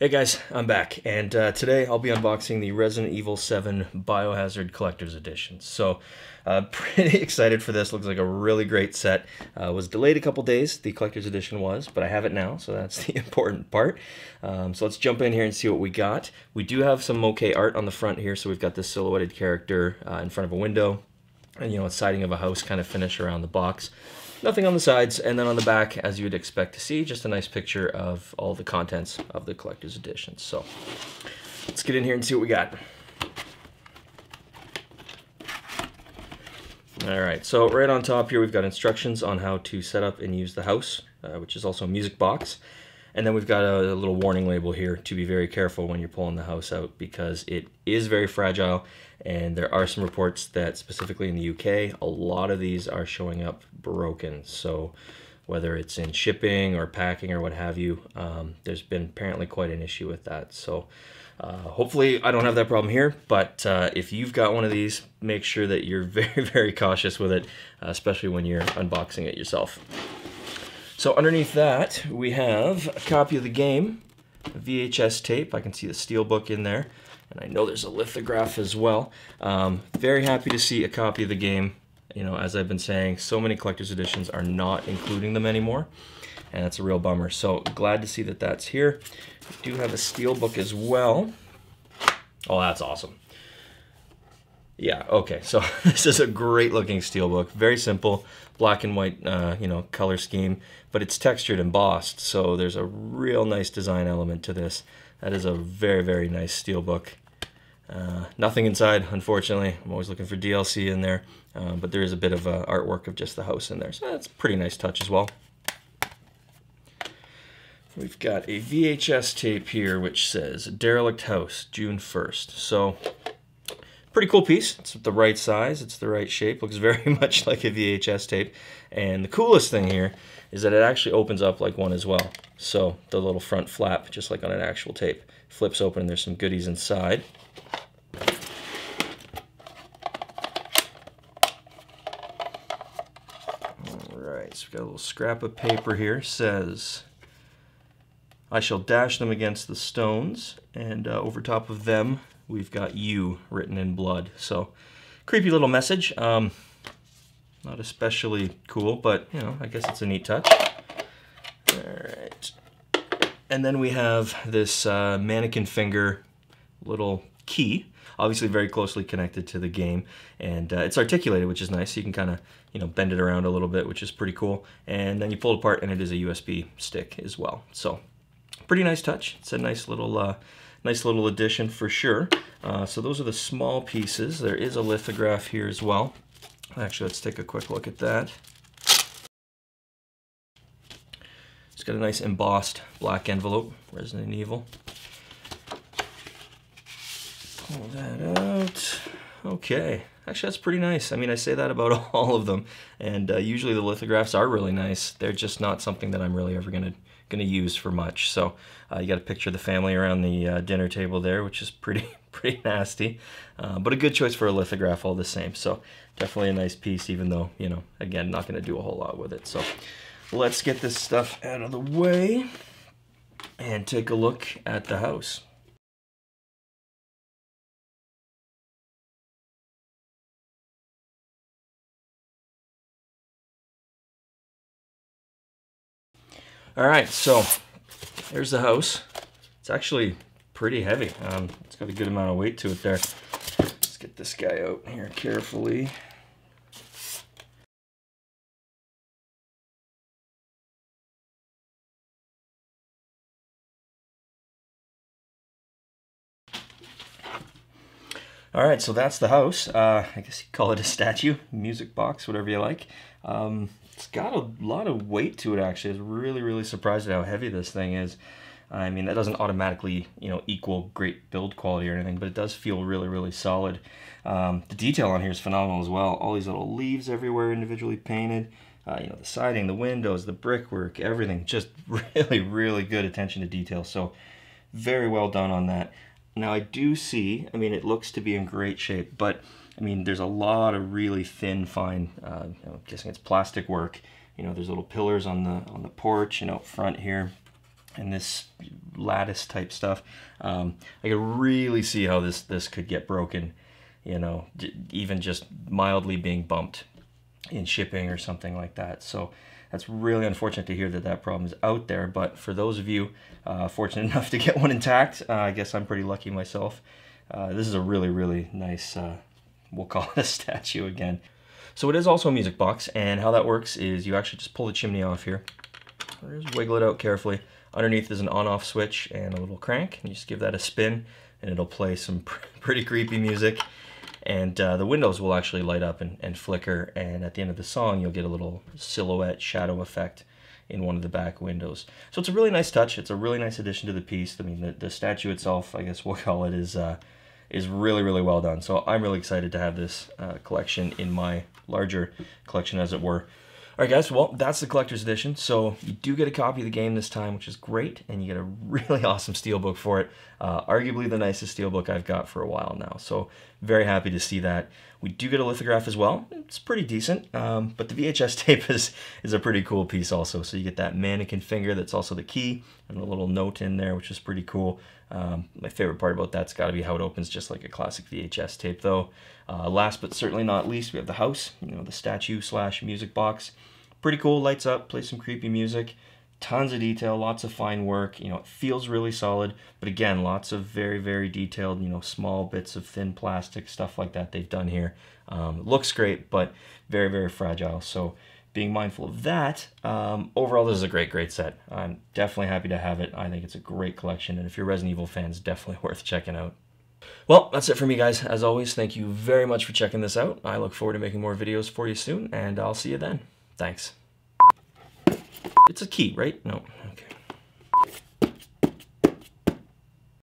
Hey guys, I'm back, and today I'll be unboxing the Resident Evil 7 Biohazard Collector's Edition. So, pretty excited for this. Looks like a really great set. Was delayed a couple days, the Collector's Edition was, but I have it now, so that's the important part. So let's jump in here and see what we got. We do have some moquette art on the front here, so we've got this silhouetted character in front of a window, and you know, a siding of a house kind of finish around the box. Nothing on the sides, and then on the back, as you would expect to see, just a nice picture of all the contents of the Collector's Edition. So, let's get in here and see what we got. Alright, so right on top here we've got instructions on how to set up and use the house, which is also a music box. And then we've got a little warning label here to be very careful when you're pulling the house out, because it is very fragile, and there are some reports that specifically in the UK, a lot of these are showing up broken. So whether it's in shipping or packing or what have you, there's been apparently quite an issue with that. So hopefully I don't have that problem here, but if you've got one of these, make sure that you're very, very cautious with it, especially when you're unboxing it yourself. So underneath that, we have a copy of the game, a VHS tape. I can see the steelbook in there, and I know there's a lithograph as well. Very happy to see a copy of the game. You know, as I've been saying, so many collector's editions are not including them anymore, and that's a real bummer. So glad to see that that's here. I do have a steelbook as well. Oh, that's awesome. Yeah, okay, so this is a great looking steelbook. Very simple, black and white, you know, color scheme, but it's textured embossed, so there's a real nice design element to this. That is a very, very nice steelbook. Nothing inside, unfortunately. I'm always looking for DLC in there, but there is a bit of artwork of just the house in there, so that's a pretty nice touch as well. We've got a VHS tape here which says, Derelict House, June 1st. So, pretty cool piece. It's the right size, it's the right shape, looks very much like a VHS tape. And the coolest thing here is that it actually opens up like one as well. So the little front flap, just like on an actual tape, flips open and there's some goodies inside. Alright, so we've got a little scrap of paper here. It says, I shall dash them against the stones, and over top of them we've got you written in blood. So, creepy little message. Not especially cool, but you know, I guess it's a neat touch. All right. And then we have this mannequin finger little key, obviously very closely connected to the game, and it's articulated, which is nice. You can kind of, you know, bend it around a little bit, which is pretty cool. And then you pull it apart, and it is a USB stick as well. So, pretty nice touch. It's a nice little. Nice little addition for sure. So those are the small pieces. There is a lithograph here as well. Actually, let's take a quick look at that. It's got a nice embossed black envelope, Resident Evil. Pull that out. Okay. Actually, that's pretty nice. I mean, I say that about all of them, and usually the lithographs are really nice. They're just not something that I'm really ever gonna use for much. So you got a picture of the family around the dinner table there, which is pretty nasty, but a good choice for a lithograph all the same. So definitely a nice piece, even though, you know, again, not gonna do a whole lot with it. So let's get this stuff out of the way and take a look at the house. All right, so there's the house. It's actually pretty heavy. It's got a good amount of weight to it there. Let's get this guy out here carefully. All right, so that's the house. I guess you call it a statue, music box, whatever you like. It's got a lot of weight to it, actually. I was really, really surprised at how heavy this thing is. I mean, that doesn't automatically, you know, equal great build quality or anything, but it does feel really, really solid. The detail on here is phenomenal as well. All these little leaves everywhere individually painted. You know, the siding, the windows, the brickwork, everything. Just really, really good attention to detail. So, very well done on that. Now, I do see, I mean, it looks to be in great shape, but I mean, there's a lot of really thin, fine, I'm guessing it's plastic work. You know, there's little pillars on the porch and out front here. and this lattice type stuff. I could really see how this could get broken, you know, even just mildly being bumped in shipping or something like that. So that's really unfortunate to hear that that problem is out there. But for those of you fortunate enough to get one intact, I guess I'm pretty lucky myself. This is a really, really nice, we'll call it a statue again. So it is also a music box, and how that works is you actually just pull the chimney off here. Just wiggle it out carefully. Underneath is an on-off switch and a little crank, and you just give that a spin, and it'll play some pretty creepy music. And the windows will actually light up and flicker, and at the end of the song you'll get a little silhouette shadow effect in one of the back windows. So it's a really nice touch. It's a really nice addition to the piece. I mean, the statue itself, I guess we'll call it, is really, really well done. So I'm really excited to have this collection in my larger collection, as it were. All right, guys, well, that's the collector's edition. So you do get a copy of the game this time, which is great, and you get a really awesome steelbook for it. Arguably the nicest steelbook I've got for a while now, so very happy to see that. We do get a lithograph as well. It's pretty decent, but the VHS tape is a pretty cool piece also. So you get that mannequin finger that's also the key, and a little note in there, which is pretty cool. My favorite part about that's got to be how it opens, just like a classic VHS tape though. Last but certainly not least, we have the house, you know, the statue slash music box. Pretty cool, lights up, plays some creepy music, tons of detail, lots of fine work. You know, it feels really solid, but again, lots of very, very detailed, you know, small bits of thin plastic, stuff like that they've done here. Looks great, but very, very fragile. So being mindful of that, overall, this is a great, great set. I'm definitely happy to have it. I think it's a great collection, and if you're Resident Evil fans, definitely worth checking out. Well, that's it for me, guys. As always, thank you very much for checking this out. I look forward to making more videos for you soon, and I'll see you then. Thanks. It's a key, right? No, okay.